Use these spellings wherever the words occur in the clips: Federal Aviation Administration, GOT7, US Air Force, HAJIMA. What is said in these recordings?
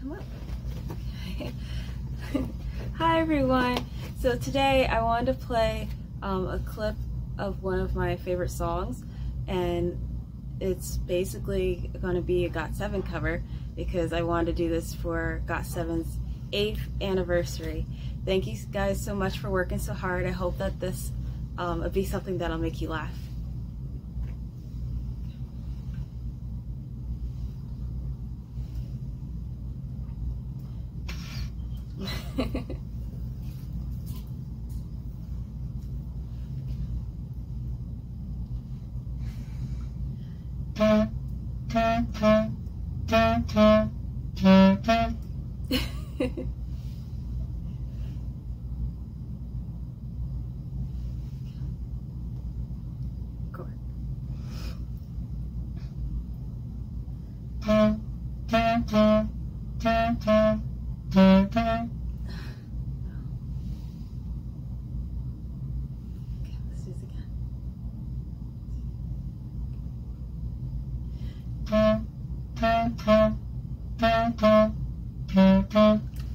come up. Okay. Hi everyone. So today I wanted to play a clip of one of my favorite songs, and it's basically going to be a GOT7 cover because I wanted to do this for GOT7's 8th anniversary. Thank you guys so much for working so hard. I hope that this will be something that'll make you laugh.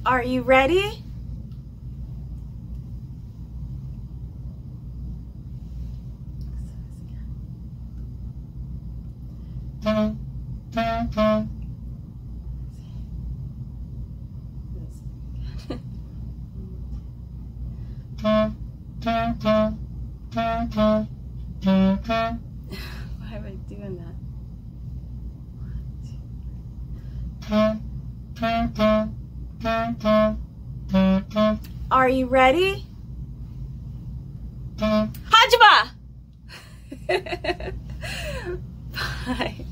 Are you ready? Why am I doing that? Are you ready? HAJIMA! Bye.